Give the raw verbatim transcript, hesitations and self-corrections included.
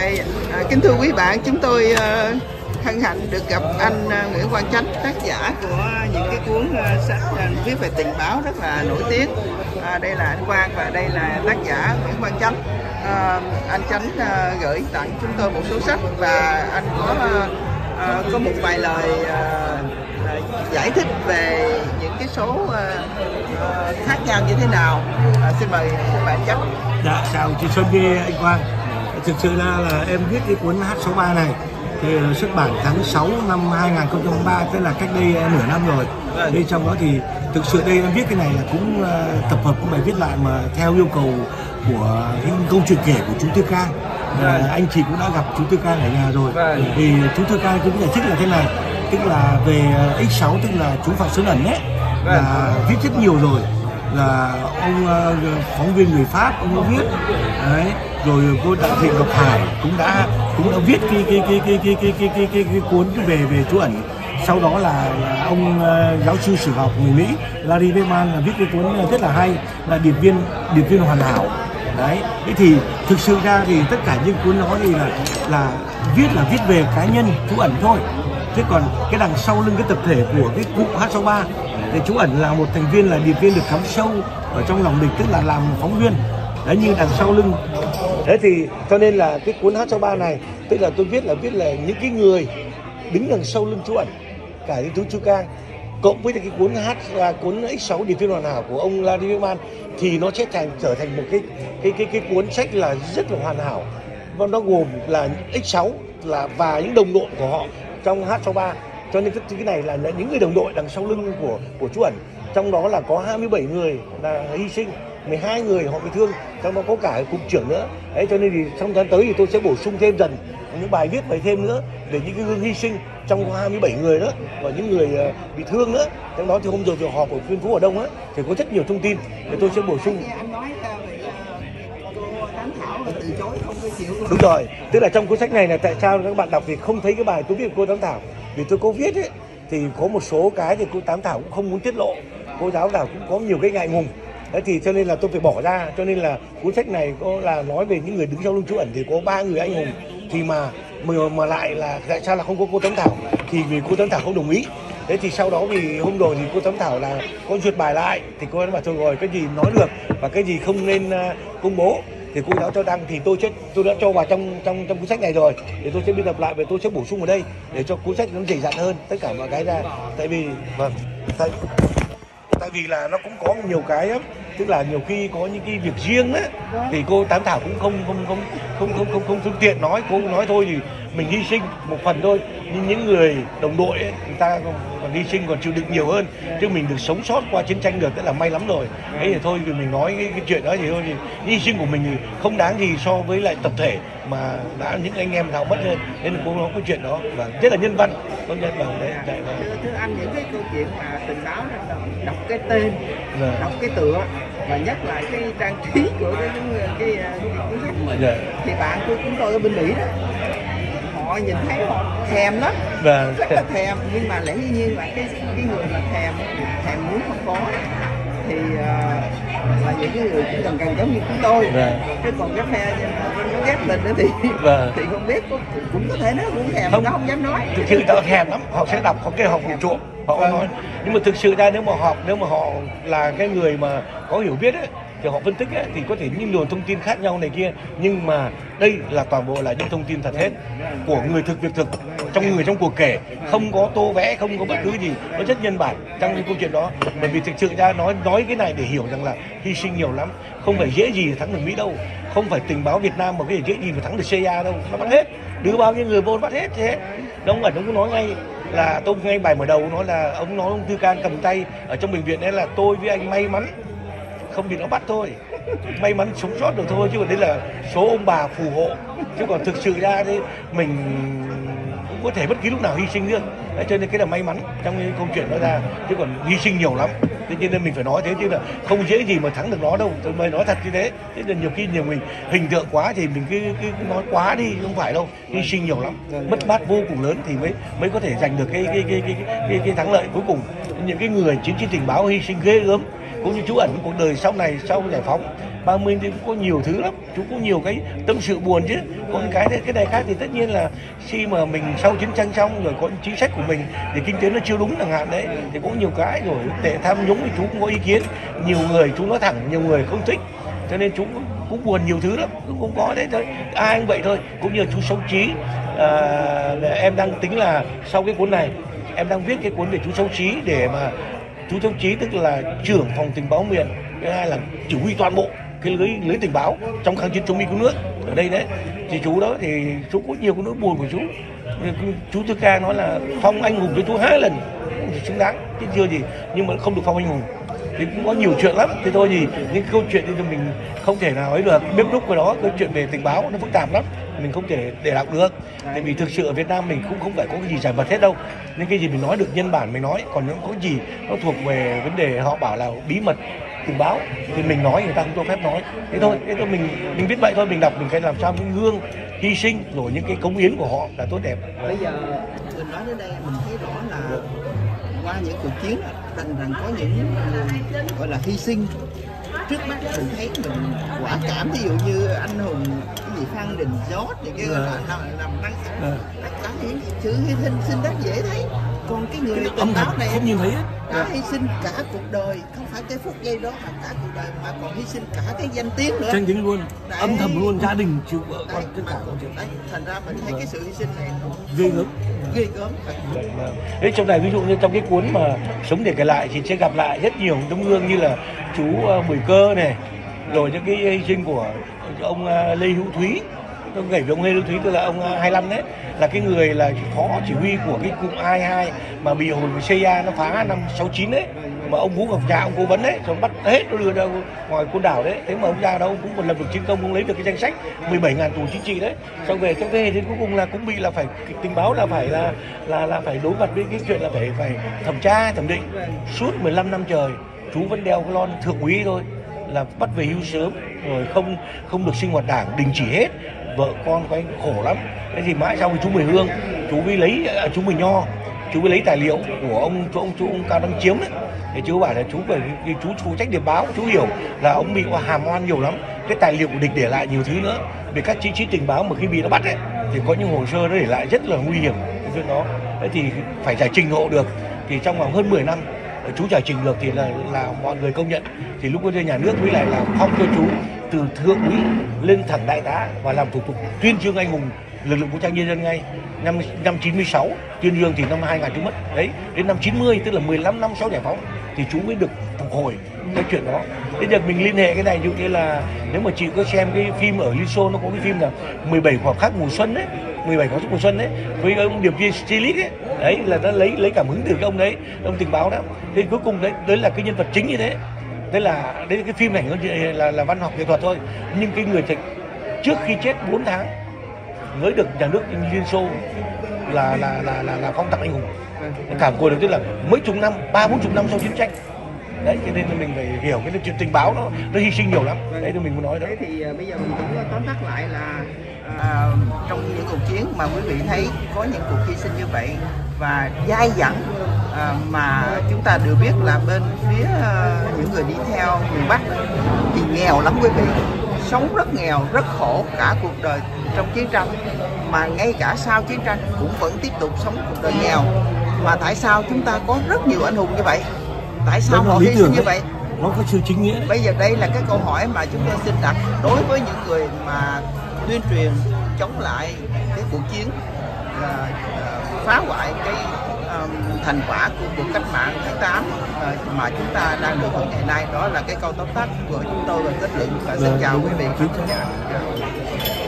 Đây, à, kính thưa quý bạn, chúng tôi à, hân hạnh được gặp anh à, Nguyễn Quang Chánh, tác giả của những cái cuốn à, sách à, viết về tình báo rất là nổi tiếng. À, đây là anh Quang và đây là tác giả Nguyễn Quang Chánh. À, anh Chánh à, gửi tặng chúng tôi một số sách và anh có à, có một vài lời à, giải thích về những cái số uh, uh, khác nhau như thế nào. Uh, xin mời các bạn Chánh. Dạ, chào chị Xuân Nhi, anh Quang. Thực sự là, là em viết cái cuốn H sáu ba này thì xuất bản tháng sáu năm hai nghìn không trăm ba, tức là cách đây nửa năm rồi. Đây trong đó thì thực sự đây em viết cái này là cũng uh, tập hợp cũng bài viết lại mà theo yêu cầu của cái câu chuyện kể của chú Tư Cang. Uh, anh chị cũng đã gặp chú Tư Cang ở nhà rồi. Thì chú Tư Cang cũng giải thích là thế này, tức là về X sáu, tức là chú Phạm Xuân Ẩn ấy, là viết rất nhiều rồi, là ông uh, phóng viên người Pháp ông có viết đấy, rồi cô Đặng Thị Ngọc Hải cũng đã cũng đã viết cái cái cái cái cái cái cái, cái, cái, cái cuốn về về chú Ẩn. Sau đó là, là ông uh, giáo sư sử học người Mỹ Larry Berman là viết cái cuốn rất là hay là điệp viên điệp viên hoàn hảo đấy. Thế thì thực sự ra thì tất cả những cuốn đó thì là là viết là viết về cá nhân chú Ẩn thôi. Thế còn cái đằng sau lưng cái tập thể của cái cụ H sáu ba thì chú Ẩn là một thành viên, là điệp viên được cắm sâu ở trong lòng địch, tức là làm phóng viên đấy, như đằng sau lưng. Thế thì cho nên là cái cuốn H sáu ba này, tức là tôi viết là viết là những cái người đứng đằng sau lưng chú Ẩn, cả cái chú Chu Cang, cộng với cái cuốn H là cuốn X sáu điệp viên hoàn hảo của ông Larry Berman, thì nó sẽ thành trở thành một cái cái cái cái cuốn sách là rất là hoàn hảo. Và nó gồm là X sáu là và những đồng đội của họ trong H sáu ba, cho nên cái này là những người đồng đội đằng sau lưng của của chú Ẩn. Trong đó là có hai mươi bảy người là hy sinh, mười hai người họ bị thương, trong đó có cả cục trưởng nữa. Đấy, cho nên thì trong tháng tới thì tôi sẽ bổ sung thêm dần những bài viết bài thêm nữa để những cái gương hy sinh trong có hai mươi bảy người đó và những người uh, bị thương nữa. Trong đó thì hôm rồi việc họp của Phiên Phú ở Đông á thì có rất nhiều thông tin để tôi sẽ bổ sung. Đúng rồi, tức là trong cuốn sách này là tại sao các bạn đọc thì không thấy cái bài tôi viết của cô Tám Thảo, vì tôi có viết ấy, thì có một số cái thì cô Tám Thảo cũng không muốn tiết lộ, cô giáo Thảo cũng có nhiều cái ngại ngùng đấy, thì cho nên là tôi phải bỏ ra. Cho nên là cuốn sách này có là nói về những người đứng sau lưng chú Ẩn thì có ba người anh hùng, thì mà mà lại là tại sao là không có cô Tám Thảo, thì vì cô Tám Thảo không đồng ý. Thế thì sau đó vì hôm rồi thì cô Tám Thảo là có duyệt bài lại, thì cô ấy bảo thôi rồi, cái gì nói được và cái gì không nên công bố thì cô giáo cho đăng, thì tôi chết tôi đã cho vào trong trong trong cuốn sách này rồi, thì tôi sẽ biên tập lại và tôi sẽ bổ sung ở đây để cho cuốn sách nó dày dặn hơn tất cả mọi cái ra. Tại vì vâng tại, tại vì là nó cũng có nhiều cái lắm, tức là nhiều khi có những cái việc riêng á thì cô Tám Thảo cũng không không không không không không không phương tiện nói, cô nói thôi thì mình hy sinh một phần thôi, nhưng những người đồng đội ấy, người ta còn hy sinh còn chịu đựng nhiều hơn, chứ mình được sống sót qua chiến tranh được, tức là may lắm rồi. Thế thì thôi thì mình nói cái, cái chuyện đó thì thôi, thì hy sinh của mình thì không đáng gì so với lại tập thể mà đã những anh em nào mất hơn. Nên là cô nói cái chuyện đó và rất là nhân văn, có nhân văn đấy. Thưa anh, những cái câu chuyện mà tình báo đó, đọc cái tên, rồi đọc cái tựa và nhất là cái trang trí của cái cái cuốn sách thì bạn của chúng tôi ở bên Mỹ đó, họ nhìn thấy họ thèm lắm, vâng, rất là thèm. Nhưng mà lẽ dĩ nhiên là cái cái người mà thèm thèm muốn không có thì uh, là những cái người cũng gần gần giống như chúng tôi, vâng. Chứ còn cái phe nó ghét mình nữa thì vâng. Thì không biết cũng, cũng có thể nó cũng thèm, không, nó không dám nói. Thực sự tao thèm lắm, họ sẽ đọc, họ cái họ cũng chuộng, họ không nói. Nhưng mà thực sự ra nếu mà họ nếu mà họ là cái người mà có hiểu biết ấy, thì họ phân tích ấy, thì có thể những luồng thông tin khác nhau này kia, nhưng mà đây là toàn bộ là những thông tin thật hết, của người thực việc thực, trong người trong cuộc kể, không có tô vẽ, không có bất cứ gì, nó rất nhân bản trong những câu chuyện đó. Bởi vì thực sự ra nói nói cái này để hiểu rằng là hy sinh nhiều lắm, không phải dễ gì thắng được Mỹ đâu, không phải tình báo Việt Nam mà cái dễ gì mà thắng được xê i a đâu, nó bắt hết, đưa bao nhiêu người vô bắt hết thế. Nó không phải nó cứ nói ngay là tôi ngay bài mở đầu nó là ông nói ông Tư Cang cầm tay ở trong bệnh viện ấy là tôi với anh may mắn không bị nó bắt thôi, may mắn sống sót được thôi, chứ còn đấy là số ông bà phù hộ, chứ còn thực sự ra thì mình cũng có thể bất kỳ lúc nào hy sinh được. Đấy, cho nên cái là may mắn trong cái câu chuyện đó ra, chứ còn hy sinh nhiều lắm. Thế cho nên mình phải nói thế, chứ là không dễ gì mà thắng được nó đâu, tôi mới nói thật như thế. Thế nên nhiều khi nhiều mình hình tượng quá thì mình cứ, cứ nói quá đi, không phải đâu, hy sinh nhiều lắm, mất mát vô cùng lớn thì mới mới có thể giành được cái cái cái cái cái, cái, cái thắng lợi cuối cùng. Những cái người chiến sĩ tình báo hy sinh ghê gớm, cũng như chú Ẩn cuộc đời sau này, sau giải phóng ba mươi thì cũng có nhiều thứ lắm, chú có nhiều cái tâm sự buồn chứ. Còn cái cái này khác thì tất nhiên là khi mà mình sau chiến tranh xong rồi có những chính sách của mình thì kinh tế nó chưa đúng chẳng hạn đấy, thì cũng nhiều cái rồi tệ tham nhũng thì chú cũng có ý kiến, nhiều người chú nói thẳng, nhiều người không thích, cho nên chú cũng, cũng buồn nhiều thứ lắm, cũng cũng có đấy thôi, ai cũng vậy thôi. Cũng như chú Xấu Trí, à, em đang tính là sau cái cuốn này em đang viết cái cuốn về chú Xấu Trí, để mà chú Xấu Trí tức là trưởng phòng tình báo miền, cái hai là chỉ huy toàn bộ cái lưới lưới tình báo trong kháng chiến chống Mỹ cứu nước ở đây đấy. Thì chú đó thì chú có nhiều cái nỗi buồn của chú. Chú Tư Ca nói là phong anh hùng cho chú hai lần thì xứng đáng chứ chưa gì, nhưng mà không được phong anh hùng thì cũng có nhiều chuyện lắm. Thì thôi thì những câu chuyện thì mình không thể nào ấy được, bếp núc của đó, câu chuyện về tình báo nó phức tạp lắm, mình không thể để đọc được. Tại vì thực sự ở Việt Nam mình cũng không phải có cái gì giải mật hết đâu, nên cái gì mình nói được nhân bản mình nói, còn những có gì nó thuộc về vấn đề họ bảo là bí mật tình báo thì mình nói, người ta không cho phép nói. Thế thôi, thế thôi mình mình biết vậy thôi, mình đọc mình phải làm sao những gương hy sinh rồi những cái cống hiến của họ là tốt đẹp. Bây giờ mình nói đến đây mình thấy rõ là qua những cuộc chiến đành rằng có những gọi là hy sinh. Trước mắt mình thấy mình quả cảm, ví dụ như anh hùng cái gì Phan Đình Giót thì cái gọi là làm năng tác hiến chữ hy sinh sinh rất dễ thấy. Còn cái người tình báo này không nhìn thấy đã hy sinh cả cuộc đời, không phải cái phút giây đó mà cả cuộc đời, mà còn hy sinh cả cái danh tiếng nữa, danh tiếng luôn đấy, âm thầm luôn, gia đình chịu vợ con tất cả. Thành ra mình thấy cái sự hy sinh này ghê gớm, ghê gớm. Đấy, trong này ví dụ như trong cái cuốn mà Sống Để Kể Lại thì sẽ gặp lại rất nhiều tấm gương như là chú Mười Cơ này, rồi những cái hy sinh của ông Lê Hữu Thúy. Tôi kể với ông Lê Hữu Thúy, tức là ông hai mươi lăm đấy, là cái người là phó chỉ huy của cái cụm hai mươi hai mà bị hồi xê i a nó phá năm sáu chín đấy, mà ông Vũ Ngọc Dao ông cố vấn đấy, rồi bắt hết nó đưa ra ngoài côn đảo đấy. Thế mà ông ra đó ông cũng còn lập được chiến công, cũng lấy được cái danh sách mười bảy nghìn tù chính trị đấy. Sau về trong thế hệ đến cuối cùng là cũng bị là phải tình báo là phải là là là phải đối mặt với cái chuyện là phải phải thẩm tra thẩm định suốt mười lăm năm trời. Chú vẫn đeo cái lon thượng úy thôi, là bắt về hưu sớm rồi, không không được sinh hoạt đảng, đình chỉ hết, vợ con của anh khổ lắm. Thế thì mãi sau chú Mười Hương, chú mới lấy à, chú Mười Nho, chú mới lấy tài liệu của ông chú ông chú ông Cao Đăng Chiếm đấy. Thì chú bảo là chú phải chú phụ trách điệp báo, chú hiểu là ông bị hàm oan nhiều lắm, cái tài liệu của địch để lại nhiều thứ nữa về các chính trị tình báo mà khi bị nó bắt ấy, thì có những hồ sơ nó để lại rất là nguy hiểm cái chuyện đó. Thế thì phải giải trình hộ được, thì trong vòng hơn mười năm chú giải trình được thì là là mọi người công nhận. Thì lúc đó nhà nước mới lại là phong cho chú từ thượng úy lên thẳng đại tá và làm thủ tục tuyên dương anh hùng lực lượng vũ trang nhân dân ngay năm năm chín mươi sáu, tuyên dương thì năm hai nghìn chú mất đấy, đến năm chín mươi tức là mười lăm năm sau giải phóng thì chú mới được phục hồi cái chuyện đó. Thế giờ mình liên hệ cái này dụ như là nếu mà chị có xem cái phim ở Liên Xô, nó có cái phim là mười bảy khoảng khắc mùa xuân đấy, mười bảy khoảng khắc mùa xuân đấy, với ông điệp viên Stiglitz ấy, đấy là nó lấy lấy cảm hứng từ cái ông đấy, ông tình báo đó. Thế cuối cùng đấy, đấy là cái nhân vật chính như thế. Đấy là đấy là cái phim này là là văn học nghệ thuật thôi, nhưng cái người thật trước khi chết bốn tháng mới được nhà nước Liên Xô là là là là, là phong tặng anh hùng cảm cuộc được, tức là mấy chục năm, ba bốn chục năm sau chiến tranh đấy. Cho nên mình phải hiểu cái chuyện tình báo nó nó hy sinh nhiều lắm đấy, tôi mình muốn nói đó. Thế thì bây giờ mình cũng tóm tắt lại là à, trong những cuộc chiến mà quý vị thấy có những cuộc hy sinh như vậy và dai dẳng à, mà chúng ta đều biết là bên phía uh, những người đi theo miền Bắc thì nghèo lắm quý vị, sống rất nghèo, rất khổ cả cuộc đời trong chiến tranh, mà ngay cả sau chiến tranh cũng vẫn tiếp tục sống cuộc đời nghèo. Mà tại sao chúng ta có rất nhiều anh hùng như vậy? Tại sao họ hy sinh như vậy? Nó có sự chính nghĩa. Bây giờ đây là cái câu hỏi mà chúng tôi xin đặt đối với những người mà tuyên truyền chống lại cái cuộc chiến là phá hoại cái um, thành quả của cuộc cách mạng tháng tám uh, mà chúng ta đang được hưởng ngày nay. Đó là cái câu tóm tắt của chúng tôi về kết luận, và xin chào quý vị khán giả.